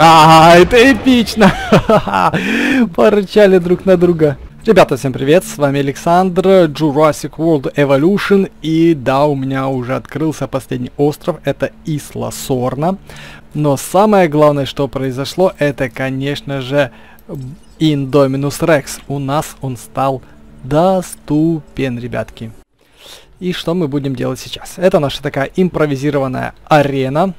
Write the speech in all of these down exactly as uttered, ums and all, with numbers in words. А, это эпично! Порычали друг на друга. Ребята, всем привет, с вами Александр, Jurassic World Evolution, и да, у меня уже открылся последний остров, это Исла Сорна. Но самое главное, что произошло, это, конечно же, Индоминус Рекс. У нас он стал доступен, ребятки. И что мы будем делать сейчас? Это наша такая импровизированная арена.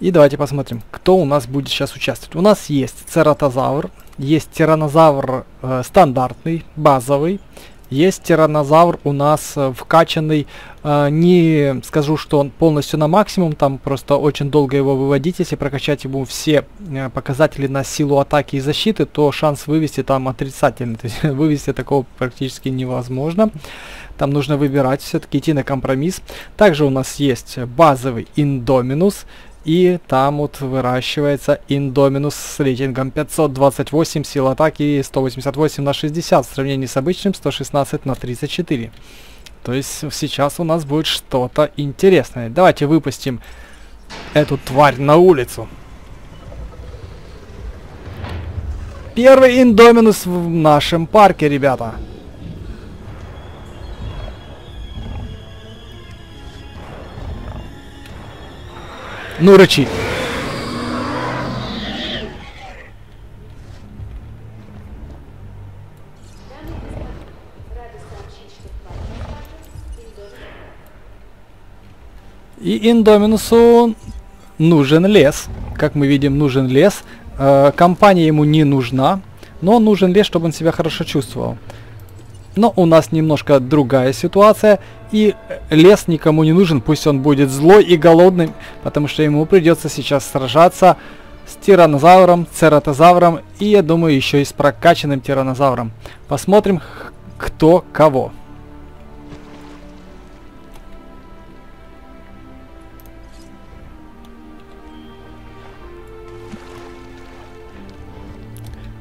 И давайте посмотрим, кто у нас будет сейчас участвовать. У нас есть цератозавр, есть тираннозавр э, стандартный, базовый, есть тираннозавр у нас э, вкачанный, э, не скажу, что он полностью на максимум, там просто очень долго его выводить, если прокачать ему все э, показатели на силу атаки и защиты, то шанс вывести там отрицательный, то есть вывести такого практически невозможно. Там нужно выбирать, все-таки идти на компромисс. Также у нас есть базовый Индоминус. И там вот выращивается Индоминус с рейтингом пятьсот двадцать восемь, сил атаки сто восемьдесят восемь на шестьдесят, в сравнении с обычным сто шестнадцать на тридцать четыре. То есть сейчас у нас будет что-то интересное. Давайте выпустим эту тварь на улицу. Первый Индоминус в нашем парке, ребята. Ну, рычи. И Индоминусу нужен лес. Как мы видим, нужен лес. Э, компания ему не нужна, но нужен лес, чтобы он себя хорошо чувствовал. Но у нас немножко другая ситуация, и лес никому не нужен, пусть он будет злой и голодным, потому что ему придется сейчас сражаться с тираннозавром, цератозавром и, я думаю, еще и с прокачанным тираннозавром. Посмотрим, кто кого.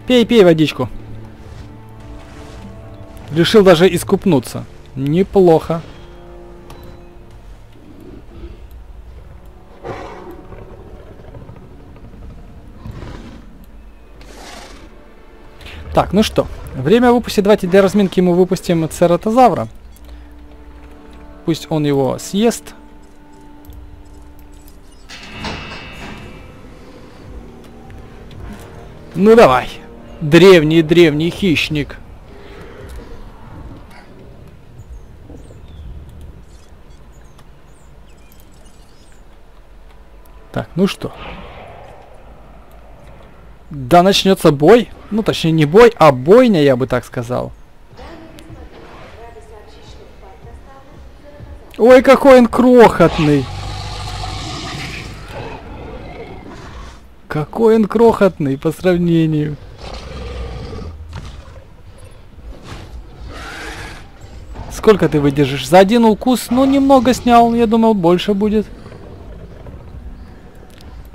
Пей, пей водичку. Решил даже искупнуться. Неплохо. Так, ну что, время выпустить. Давайте для разминки мы выпустим цератозавра. Пусть он его съест. Ну давай. Древний-древний хищник. Так, ну что? Да, начнется бой. Ну, точнее, не бой, а бойня, я бы так сказал. Ой, какой он крохотный. Какой он крохотный по сравнению. Сколько ты выдержишь? За один укус, ну, немного снял. Я думал, больше будет.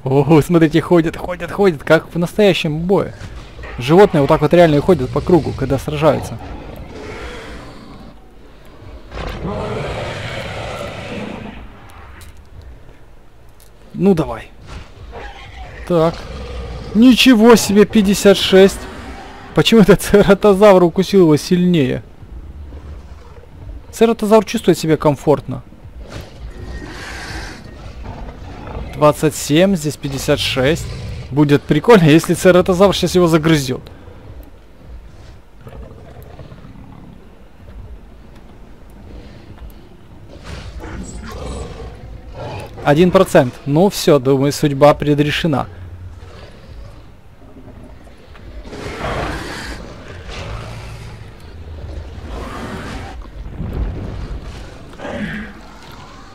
Ого, смотрите, ходят, ходят, ходят, как в настоящем бою. Животные вот так вот реально ходят по кругу, когда сражаются. Ну давай. Так. Ничего себе, пятьдесят шесть. Почему этот цератозавр укусил его сильнее? Цератозавр чувствует себя комфортно. двадцать семь, здесь пятьдесят шесть. Будет прикольно, если цератозавр сейчас его загрызет. один процент. Ну все, думаю, судьба предрешена.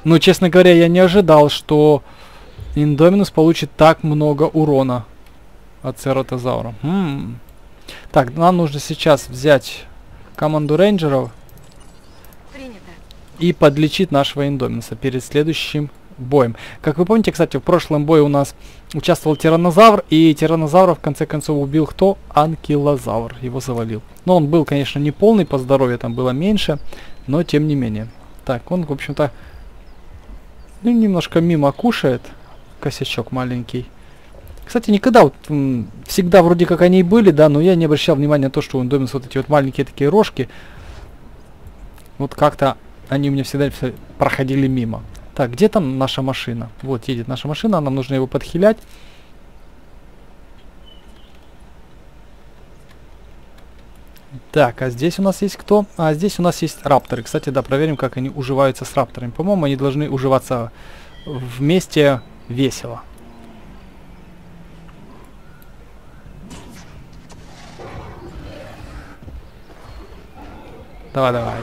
Ну, честно говоря, я не ожидал, что Индоминус получит так много урона от цератозавра. М-м. Так, нам нужно сейчас взять команду рейнджеров. Принято. И подлечить нашего Индоминуса перед следующим боем. Как вы помните, кстати, в прошлом бою у нас участвовал тираннозавр, и тираннозавра в конце концов убил кто? Анкилозавр. Его завалил. Но он был, конечно, не полный по здоровью, там было меньше, но тем не менее. Так, он, в общем-то, ну, немножко мимо кушает. Косячок маленький. Кстати, никогда, вот, всегда вроде как они и были, да, но я не обращал внимания на то, что у Индоминуса вот эти вот маленькие такие рожки. Вот как-то они у меня всегда проходили мимо. Так, где там наша машина? Вот едет наша машина, нам нужно его подхилять. Так, а здесь у нас есть кто? А здесь у нас есть рапторы. Кстати, да, проверим, как они уживаются с рапторами. По-моему, они должны уживаться вместе весело. Давай, давай.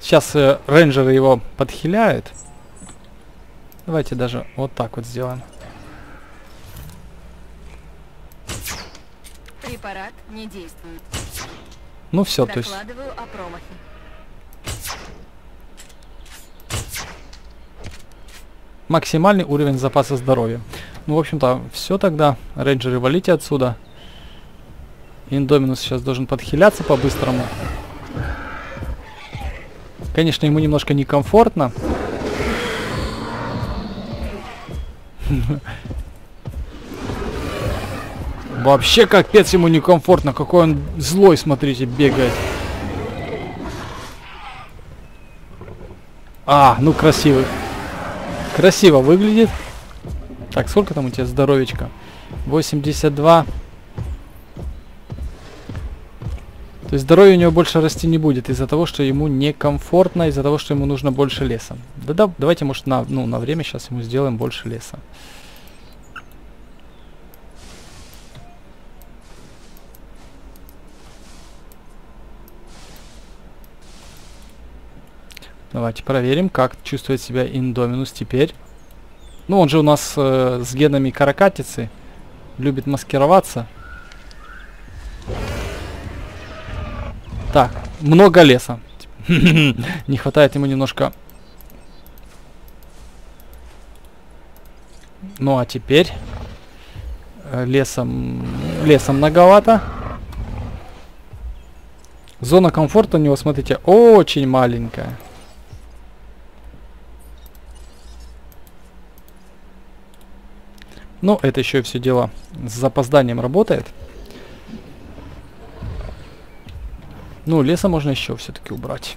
Сейчас э, рейнджеры его подхиляют. Давайте даже вот так вот сделаем. Препарат не действует. Ну все, то есть. Докладываю о промахе. Максимальный уровень запаса здоровья. Ну, в общем-то, все тогда. Рейнджеры, валите отсюда. Индоминус сейчас должен подхиляться по-быстрому. Конечно, ему немножко некомфортно. Вообще капец ему некомфортно. Какой он злой, смотрите, бегает. А, ну красивый. Красиво выглядит. Так, сколько там у тебя здоровечка? восемьдесят два. То есть здоровье у него больше расти не будет из-за того, что ему некомфортно, из-за того, что ему нужно больше леса. Да-да, давайте, может, на, ну, на время сейчас ему сделаем больше леса. Давайте проверим, как чувствует себя Индоминус теперь. Ну, он же у нас э, с генами каракатицы, любит маскироваться. Так, много леса. Не хватает ему немножко. Ну а теперь лесом, лесом многовато. Зона комфорта у него, смотрите, очень маленькая. Но это еще и все дело с запозданием работает. Ну, леса можно еще все-таки убрать.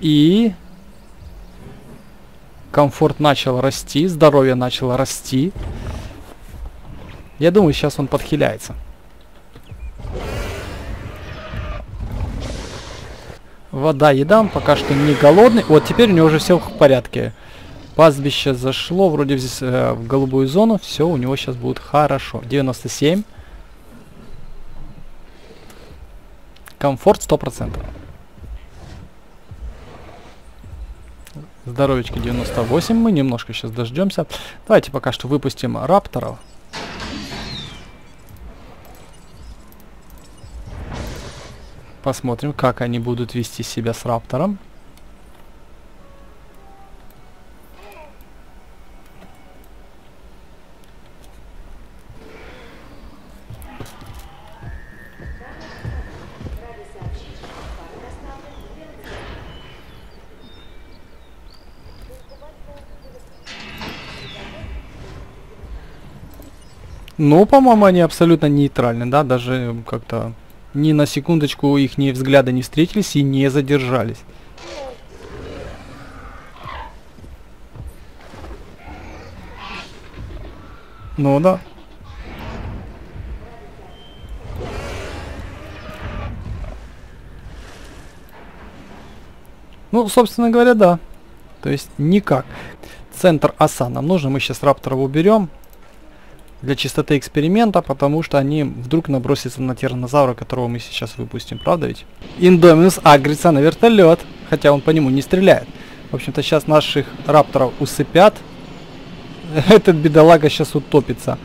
И комфорт начал расти, здоровье начало расти. Я думаю, сейчас он подхиляется. Вода, еда, он пока что не голодный. Вот теперь у него уже все в порядке. Пастбище зашло, вроде здесь э, в голубую зону, все у него сейчас будет хорошо. девяносто семь. Комфорт сто процентов. Здоровечки девяносто восемь, мы немножко сейчас дождемся. Давайте пока что выпустим рапторов. Посмотрим, как они будут вести себя с раптором. Ну, по-моему, они абсолютно нейтральны, да, даже как-то ни на секундочку их ни взгляды не встретились и не задержались. Ну да. Ну, собственно говоря, да. То есть никак. Центр оса нам нужно, мы сейчас рапторов уберем. Для чистоты эксперимента, потому что они вдруг набросятся на тираннозавра, которого мы сейчас выпустим, правда ведь? Индоминус агрится на вертолет, хотя он по нему не стреляет. В общем-то, сейчас наших рапторов усыпят. Этот бедолага сейчас утопится.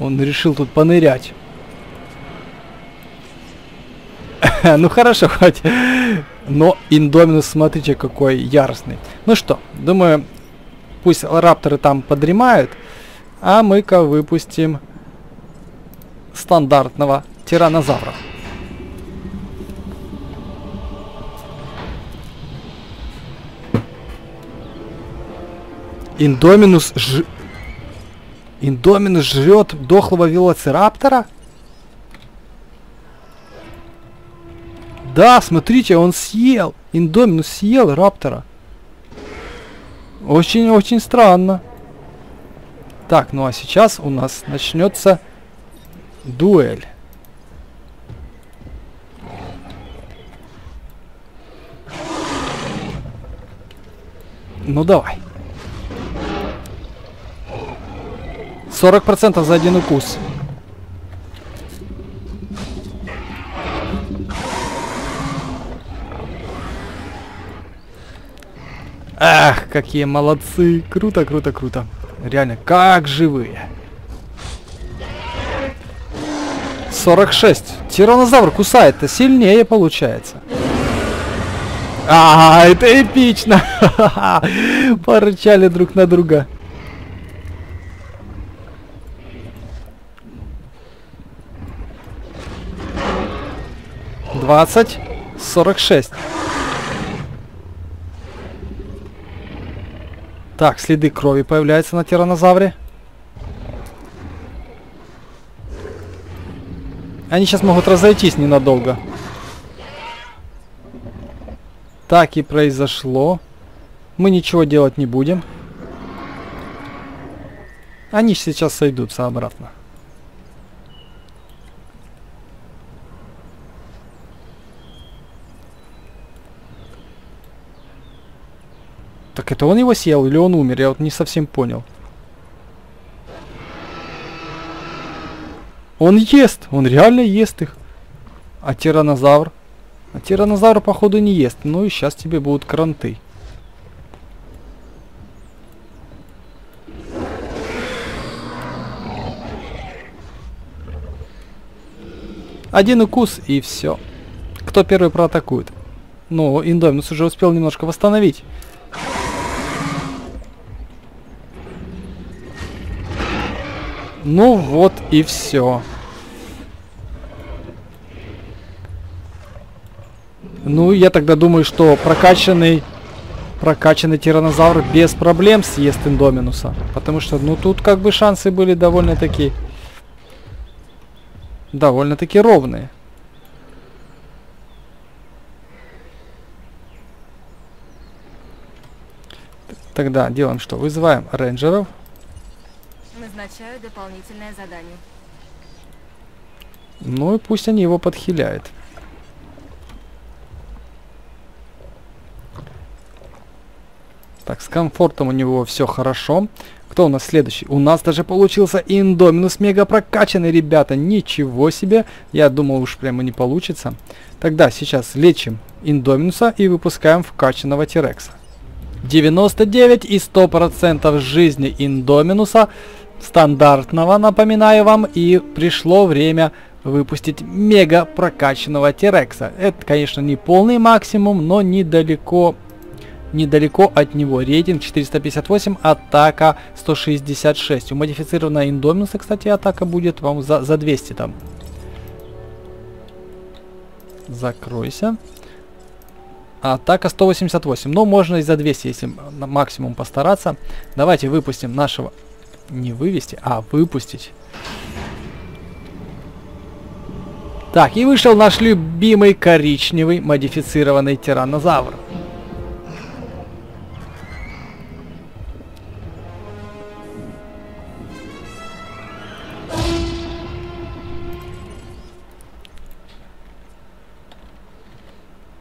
Он решил тут понырять. Ну хорошо, хоть. Но Индоминус, смотрите, какой яростный. Ну что, думаю, пусть рапторы там подремают. А мы-ка выпустим стандартного тираннозавра. Индоминус ж... Индоминус жрет дохлого велоцираптора? Да, смотрите, он съел. Индоминус съел раптора. Очень-очень странно. Так, ну а сейчас у нас начнется дуэль. Ну давай. сорок процентов за один укус. Ах, какие молодцы. Круто, круто, круто. Реально, как живые. сорок шесть. Тираннозавр кусает-то сильнее получается. А, это эпично. Порычали друг на друга. двадцать. сорок шесть. Так, следы крови появляются на тираннозавре. Они сейчас могут разойтись ненадолго. Так и произошло. Мы ничего делать не будем. Они сейчас сойдутся обратно. Так это он его съел или он умер? Я вот не совсем понял. Он ест, он реально ест их. А тираннозавр? А тираннозавр походу не ест. Ну и сейчас тебе будут кранты. Один укус и все. Кто первый проатакует? Ну, Индоминус уже успел немножко восстановить. Ну вот и все. Ну, я тогда думаю, что прокачанный прокачанный тираннозавр без проблем съест Индоминуса. Потому что, ну, тут как бы шансы были довольно-таки довольно-таки ровные. Тогда делаем что? Вызываем рейнджеров. Назначаю дополнительное задание. Ну и пусть они его подхиляют. Так, с комфортом у него все хорошо. Кто у нас следующий? У нас даже получился Индоминус мега прокачанный, ребята. Ничего себе. Я думал, уж прямо не получится. Тогда сейчас лечим Индоминуса и выпускаем вкачанного Терекса. девяносто девять и сто процентов жизни Индоминуса. Стандартного, напоминаю вам. И пришло время выпустить мега прокачанного Терекса. Это, конечно, не полный максимум, но недалеко... Недалеко от него. Рейтинг четыреста пятьдесят восемь, атака сто шестьдесят шесть. У модифицированного Индоминуса, кстати, атака будет вам за, за двести там. Закройся. Атака сто восемьдесят восемь. Но можно и за двести, если на максимум постараться. Давайте выпустим нашего... Не вывести, а выпустить. Так, и вышел наш любимый коричневый модифицированный тираннозавр.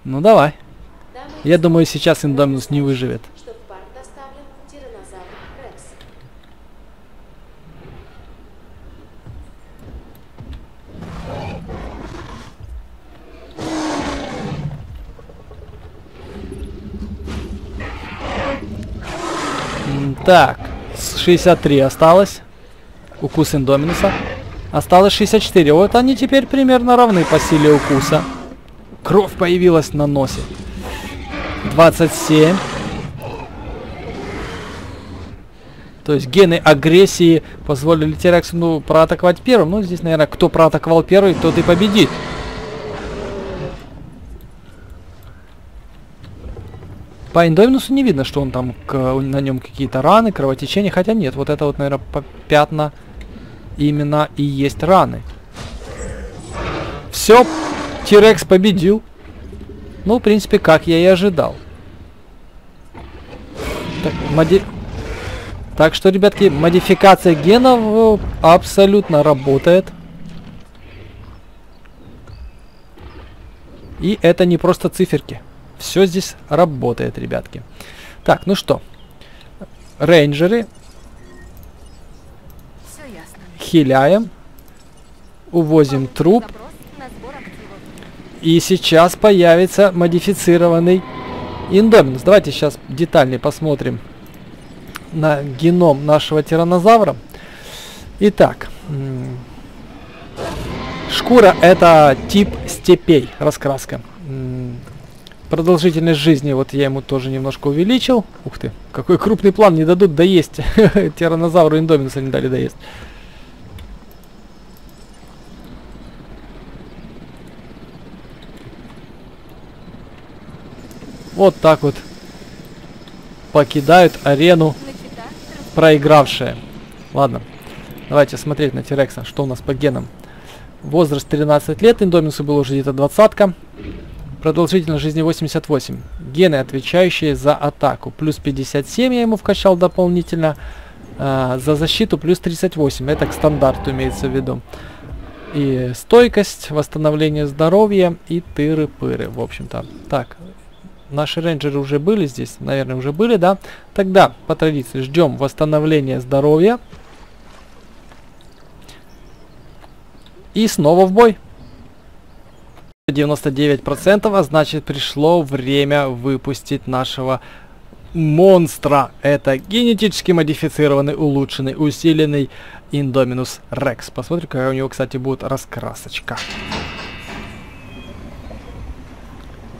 Ну давай. Я думаю, сейчас Индоминус не выживет. Что в парк доставлен тираннозавр Рекс. Так, шестьдесят три осталось. Укус Индоминуса. Осталось шестьдесят четыре. Вот они теперь примерно равны по силе укуса. Кровь появилась на носе. двадцать семь. То есть гены агрессии позволили Терексу, ну, проатаковать первым. Ну, здесь, наверное, кто проатаковал первый, тот и победит. По Индоминусу не видно, что он там к, на нем какие-то раны, кровотечения. Хотя нет, вот это вот, наверное, пятна именно и есть раны. Все, Ти-Рекс победил. Ну, в принципе, как я и ожидал. Так, моди... так что, ребятки, модификация генов абсолютно работает. И это не просто циферки. Все здесь работает, ребятки. Так, ну что. Рейнджеры. Все ясно. Хиляем. Увозим труп. И сейчас появится модифицированный Индоминус. Давайте сейчас детальнее посмотрим на геном нашего тираннозавра. Итак. Шкура — это тип степей, раскраска. Продолжительность жизни, вот я ему тоже немножко увеличил. Ух ты, какой крупный план, не дадут доесть. Тираннозавру Индоминуса не дали доесть. Вот так вот покидают арену проигравшие. Ладно, давайте смотреть на Ти-Рекса, что у нас по генам. Возраст тринадцать лет, Индоминусу было уже где-то двадцатка. Продолжительность жизни восемьдесят восемь. Гены, отвечающие за атаку. Плюс пятьдесят семь я ему вкачал дополнительно. Э, за защиту плюс тридцать восемь. Это к стандарту имеется в виду. И стойкость, восстановление здоровья и тыры-пыры, в общем-то. Так, наши рейнджеры уже были здесь. Наверное, уже были, да? Тогда, по традиции, ждем восстановления здоровья. И снова в бой. девяносто девять процентов, а значит, пришло время выпустить нашего монстра. Это генетически модифицированный, улучшенный, усиленный Индоминус Рекс. Посмотрим, какая у него, кстати, будет раскрасочка.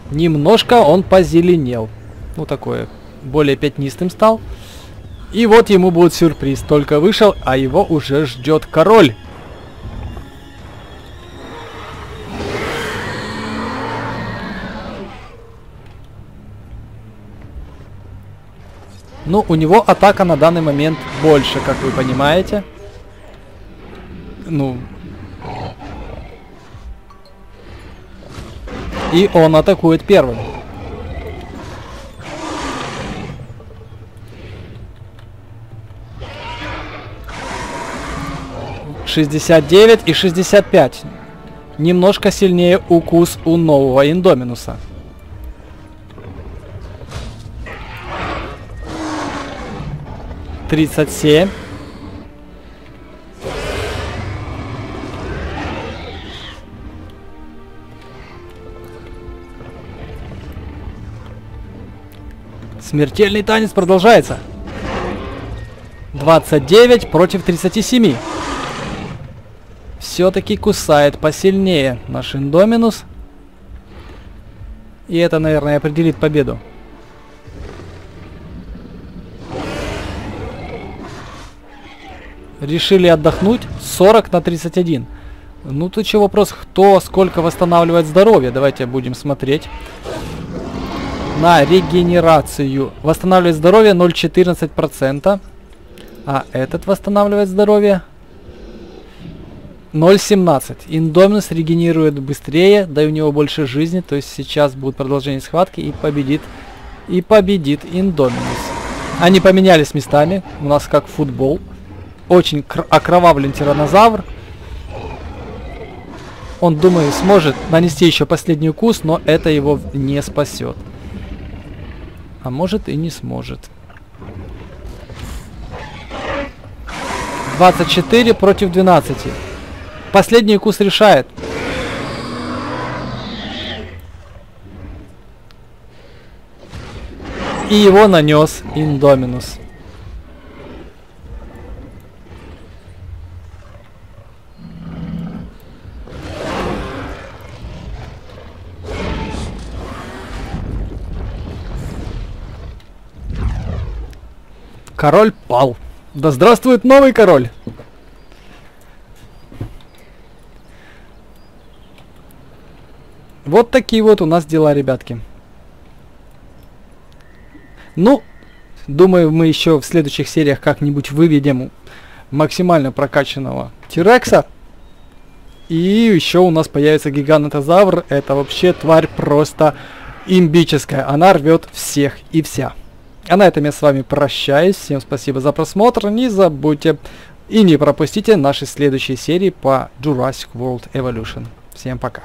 Немножко он позеленел. Ну, такое, более пятнистым стал. И вот ему будет сюрприз. Только вышел, а его уже ждет король. Ну, у него атака на данный момент больше, как вы понимаете. Ну. И он атакует первым. шестьдесят девять и шестьдесят пять. Немножко сильнее укус у нового Индоминуса. тридцать семь. Смертельный танец продолжается. двадцать девять против тридцати семи. Все-таки кусает посильнее наш Индоминус. И это, наверное, определит победу. Решили отдохнуть. сорок на тридцать один. Ну, тут еще вопрос, кто сколько восстанавливает здоровье. Давайте будем смотреть. На регенерацию. Восстанавливает здоровье ноль целых четырнадцать сотых процента. А этот восстанавливает здоровье ноль целых семнадцать сотых процента. Индоминус регенерирует быстрее, да и у него больше жизни. То есть сейчас будет продолжение схватки и победит. И победит Индоминус. Они поменялись местами. У нас как футбол. Очень окровавлен тираннозавр. Он, думаю, сможет нанести еще последний укус, но это его не спасет. А может и не сможет. двадцать четыре против двенадцати. Последний укус решает. И его нанес Индоминус. Король пал. Да здравствует новый король. Вот такие вот у нас дела, ребятки. Ну, думаю, мы еще в следующих сериях как-нибудь выведем максимально прокачанного Тирекса. И еще у нас появится гигантозавр. Это вообще тварь просто имбическая. Она рвет всех и вся. А на этом я с вами прощаюсь. Всем спасибо за просмотр. Не забудьте и не пропустите наши следующие серии по Jurassic World Evolution. Всем пока.